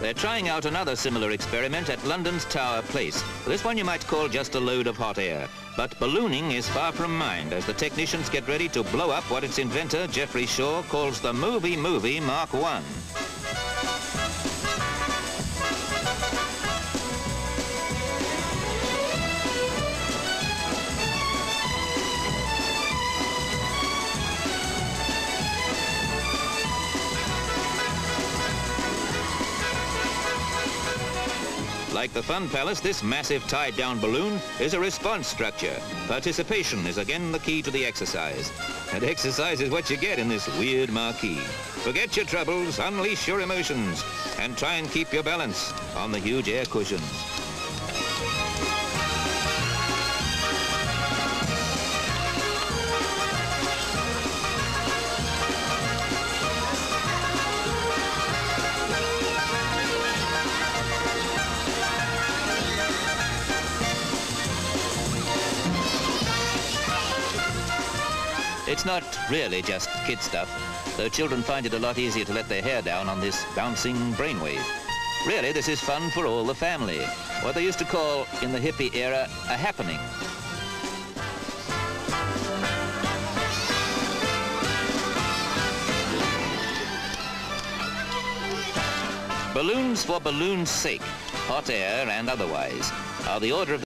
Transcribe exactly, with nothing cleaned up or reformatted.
They're trying out another similar experiment at London's Tower Place. This one you might call just a load of hot air. But ballooning is far from mind as the technicians get ready to blow up what its inventor, Jeffrey Shaw, calls the movie-movie Mark one. Like the Fun Palace, this massive tied-down balloon is a response structure. Participation is again the key to the exercise. And exercise is what you get in this weird marquee. Forget your troubles, unleash your emotions, and try and keep your balance on the huge air cushions. It's not really just kid stuff, though children find it a lot easier to let their hair down on this bouncing brainwave. Really, this is fun for all the family, what they used to call, in the hippie era, a happening. Balloons for balloon's sake, hot air and otherwise, are the order of the